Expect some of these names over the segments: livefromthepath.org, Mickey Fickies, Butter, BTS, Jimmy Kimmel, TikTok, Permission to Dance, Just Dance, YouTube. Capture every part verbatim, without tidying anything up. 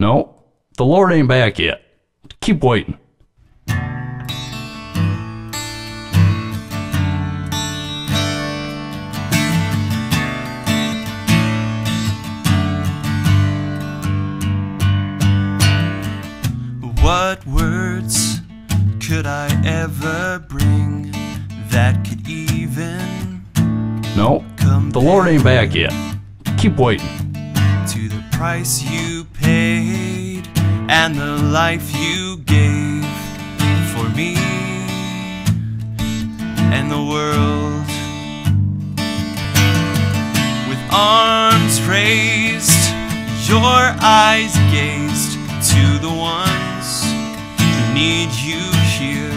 No, the Lord ain't back yet. Keep waiting. What words could I ever bring that could even No, the Lord ain't back yet. Keep waiting. To the price you paid and the life you gave for me and the world. With arms raised, your eyes gazed to the one need you here.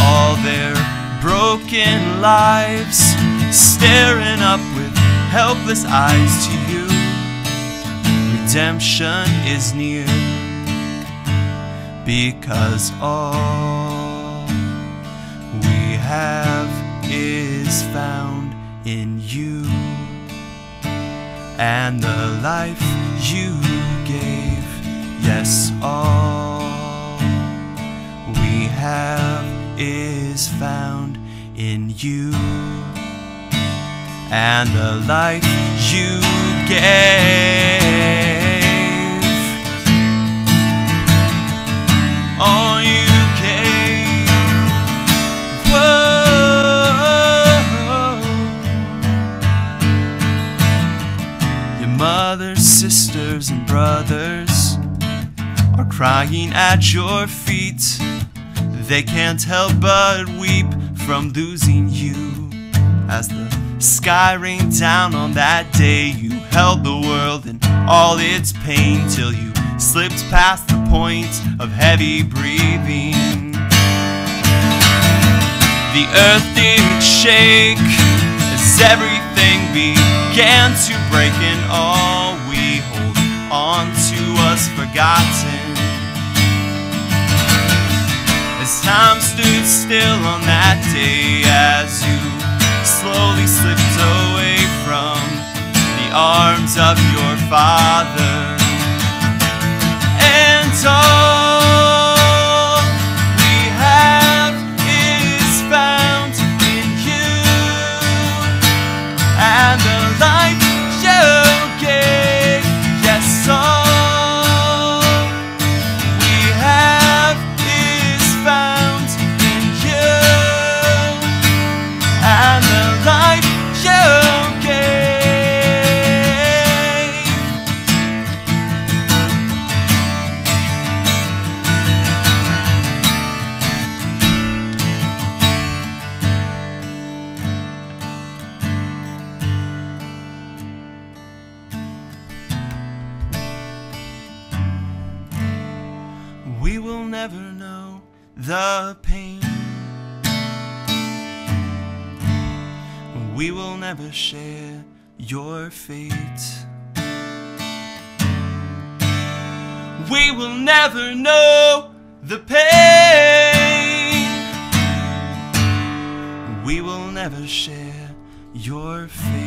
All their broken lives staring up with helpless eyes to you. Redemption is near, because all we have is found in you and the life you gave. Yes, all we have is found in you and the life you gave. All you gave, whoa. Your mothers, sisters, and brothers are crying at your feet. They can't help but weep from losing you. As the sky rained down on that day, you held the world in all its pain till you slipped past the point of heavy breathing. The earth did shake as everything began to break, and all we hold on to was forgotten. As time stood still on that day, as you slowly slipped away from the arms of your father, and all we have is found in you and the life you gave. Yes, all the pain we will never share your fate. We will never know the pain. We will never share your fate.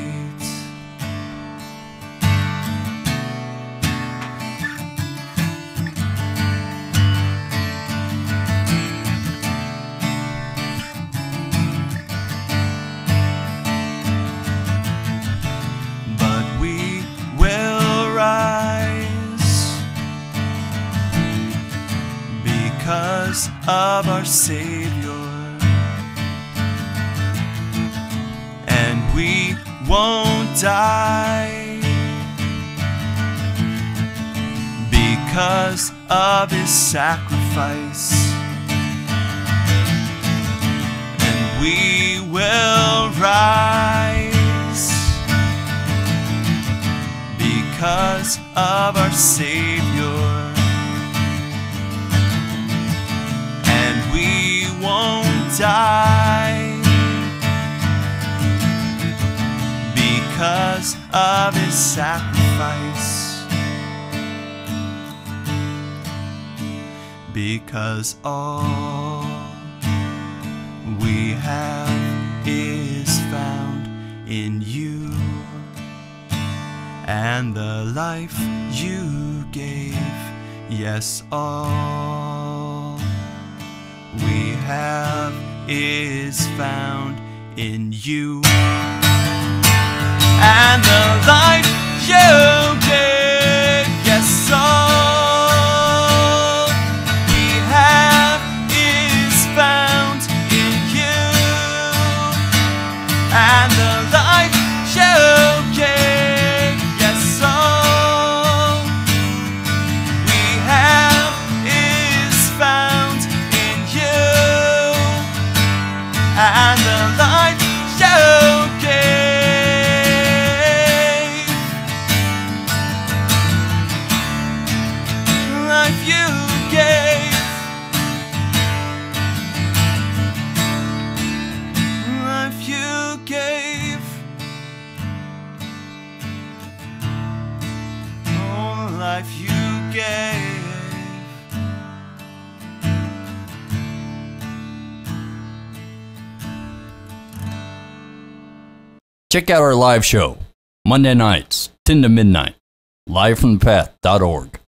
Because of our Savior, and we won't die because of His sacrifice, and we will rise because of our Savior. We won't die because of His sacrifice, because all we have is found in you and the life you gave. Yes, all we have is found in you, and the life you gave. Yes, all we have is found in you, and the life you gave. Yes, all we have is found in you, and the life life you gave. Check out our live show Monday nights ten to midnight, live from the path dot org.